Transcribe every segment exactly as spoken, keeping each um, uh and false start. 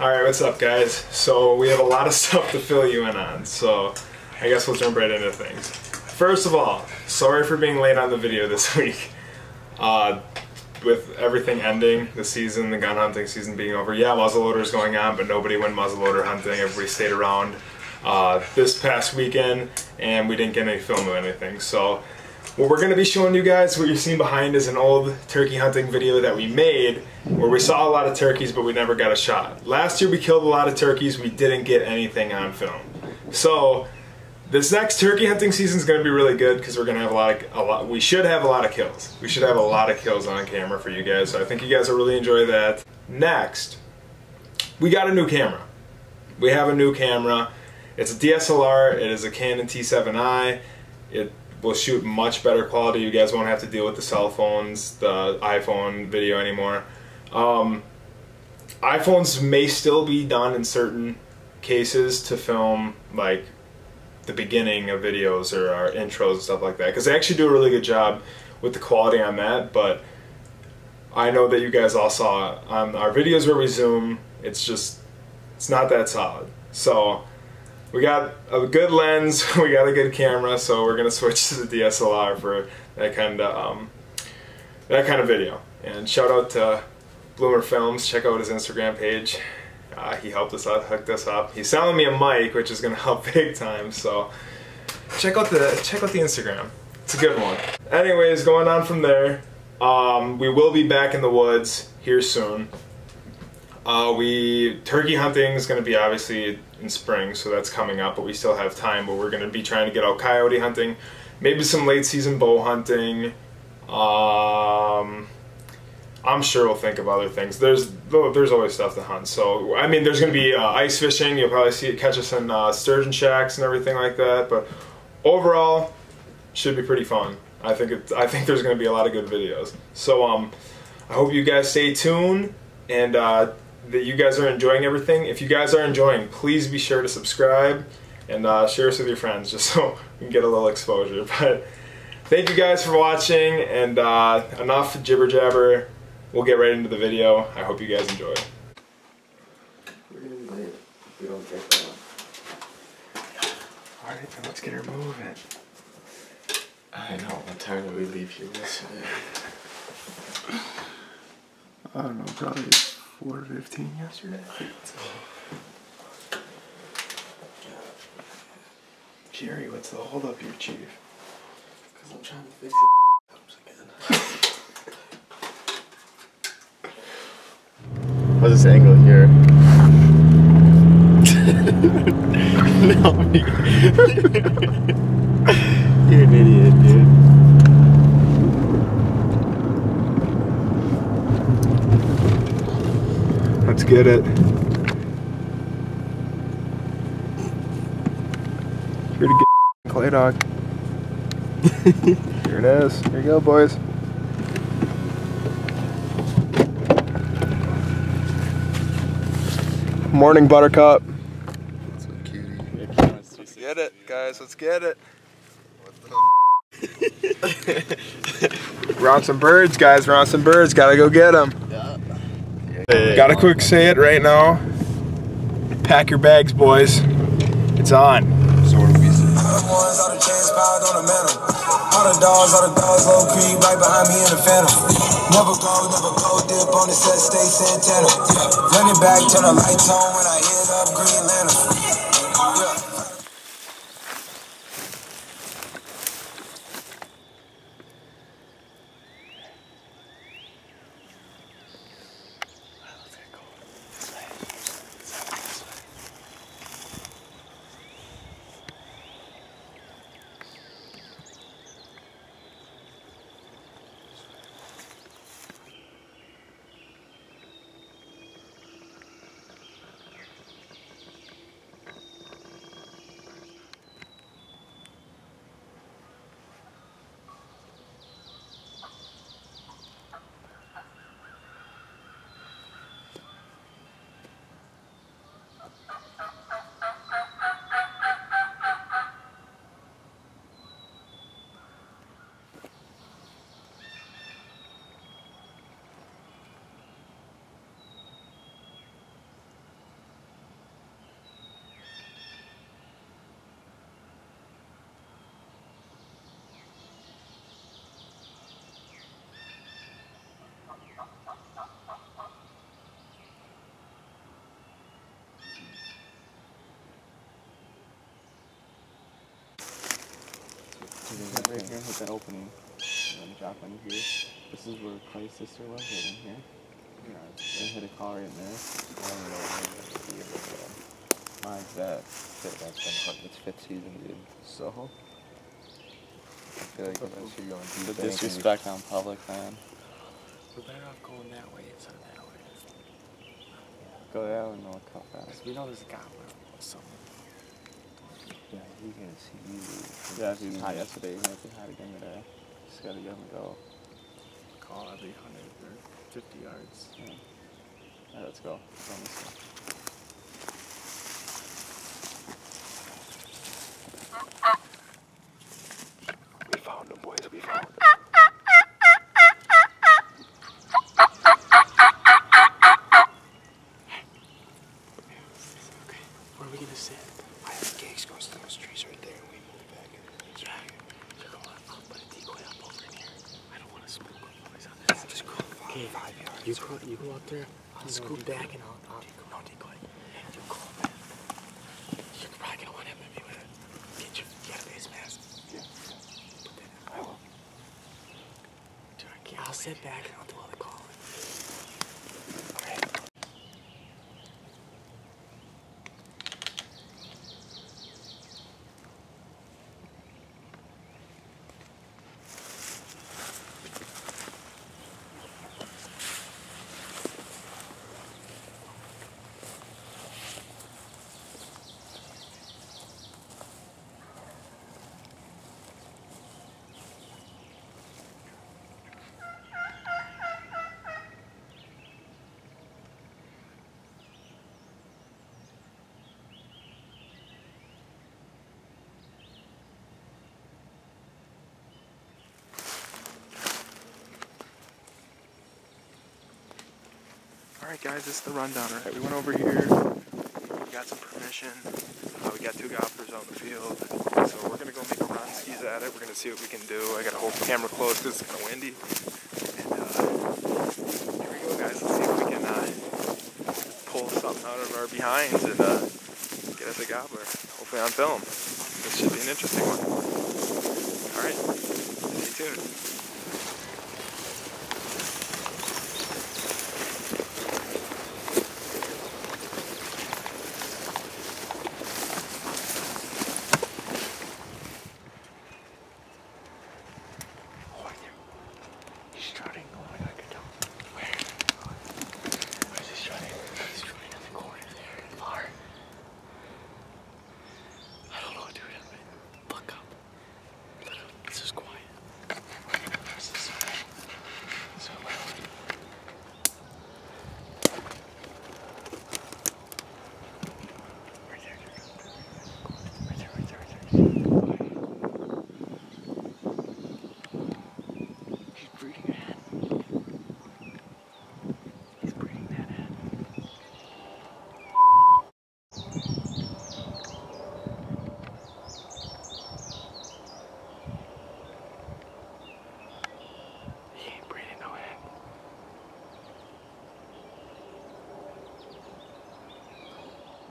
Alright, what's up guys? So we have a lot of stuff to fill you in on, so I guess we'll jump right into things. First of all, sorry for being late on the video this week. Uh, with everything ending, the season, the gun hunting season being over, yeah, muzzleloader's going on, but nobody went muzzleloader hunting, everybody stayed around uh, this past weekend, and we didn't get any film of anything. So what we're going to be showing you guys, what you're seeing behind, is an old turkey hunting video that we made where we saw a lot of turkeys but we never got a shot. Last year we killed a lot of turkeys, we didn't get anything on film. So this next turkey hunting season is going to be really good because we're going to have a lot of, a lot, we should have a lot of kills. We should have a lot of kills on camera for you guys, so I think you guys will really enjoy that. Next, we got a new camera. We have a new camera. It's a D S L R, it is a Canon T seven i. It will shoot much better quality. You guys won't have to deal with the cell phones, the iPhone video anymore. Um, iPhones may still be done in certain cases to film like the beginning of videos or our intros and stuff like that, because they actually do a really good job with the quality on that. But I know that you guys all saw on our videos where we zoom, it's just, it's not that solid. So we got a good lens, we got a good camera, so we're gonna switch to the D S L R for that kind of um, that kind of video. And shout out to Bloomer Films. Check out his Instagram page. Uh, he helped us out, hooked us up. He's selling me a mic, which is gonna help big time. So check out the check out the Instagram. It's a good one. Anyways, going on from there, um, we will be back in the woods here soon. Uh, we turkey hunting is going to be obviously in spring, so that's coming up, but we still have time. But we're going to be trying to get out coyote hunting, maybe some late season bow hunting. Um, I'm sure we'll think of other things. There's there's always stuff to hunt. So I mean, there's going to be uh, ice fishing. You'll probably see it catch us in uh, sturgeon shacks and everything like that. But overall, should be pretty fun. I think it's, I think there's going to be a lot of good videos. So um, I hope you guys stay tuned and. Uh, that you guys are enjoying everything. If you guys are enjoying, please be sure to subscribe and uh, share us with your friends just so we can get a little exposure. But thank you guys for watching, and uh, enough jibber jabber. We'll get right into the video. I hope you guys enjoy. We're gonna be late if we don't take that one. Alright, then let's get her moving. I know, what time did we leave here yesterday? I don't know, probably four fifteen yesterday. Jerry, what's the hold up here, Chief? Because I'm trying to fix it again. What's this angle here? No, you're an idiot, dude. Let's get it. Pretty good clay dog. Here it is. Here you go, boys. Morning, Buttercup. That's a cutie. Get it, guys. Let's get it. We're on some birds, guys. We're on some birds. Gotta go get them. Hey, gotta quick say it right now. Pack your bags, boys. It's on. So what do we say? right here and hit that opening. And then drop in here. This is where Clay's sister was, right in here. And hit a collar in there. Mine's that. It's fifth season, dude. So? I feel like unless you're going deep, the disrespect on public, man. We're better off going that way instead of that way. Go that way and we'll cut that. Because we know there's a guy or something. Yeah, you can see easy. Yeah, he was hot yesterday. He's going to be hot again today. Just got to get him to go. Call every one hundred fifty yards. Yeah. All right, let's go. Let's go on this one. We found him, boys. We found him. You go, you go out there, I'll scoop back and I'll, I'll no, decoy. You go, man. You're probably going to want him to be with it. Get your, you got a face mask. Yeah. Put that in. I will. Dude, I can't I'll wait. Sit back and I'll do all the calling. Alright. Alright guys, this is the rundown, right? We went over here, we got some permission, uh, we got two gophers out in the field, so we're going to go make a run, skis at it, we're going to see what we can do. I got to hold the camera close because it's kind of windy, and uh, here we go guys, let's see if we can uh, pull something out of our behinds and uh, get at the gobbler, hopefully on film. This should be an interesting one. Alright, stay tuned.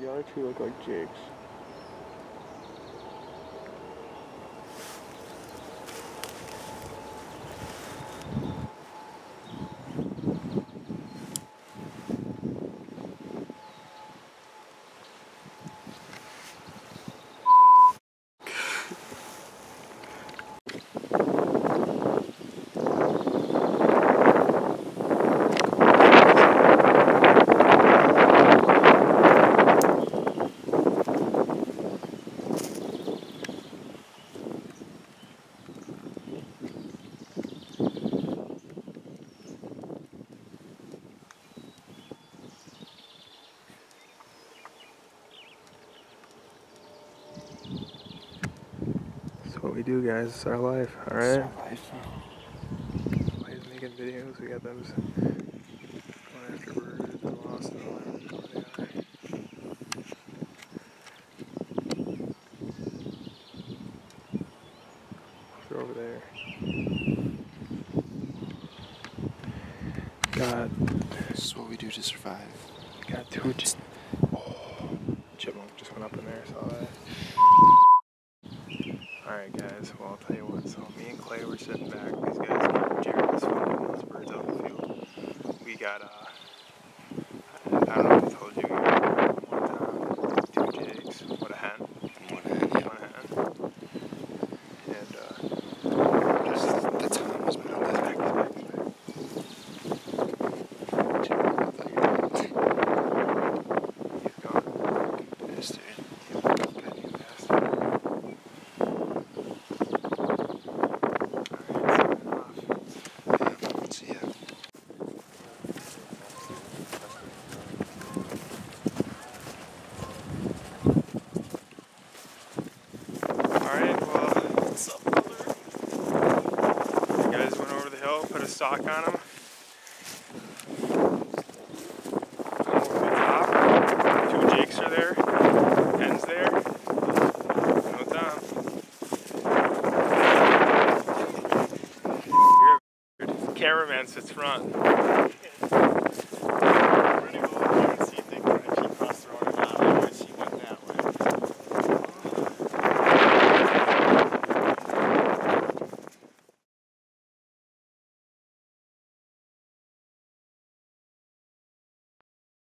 The other two look like jigs. We do, guys. It's our life. All right. Clay's making videos. We got those going after birds. They're lost in the land. They're over there. God. This is what we do to survive. Got two. Oh, chipmunk just went up in there. I saw that. Alright guys, well I'll tell you what, so stock on them. Over the top. Two jigs are there. Pens there. No top. Caravan sits front.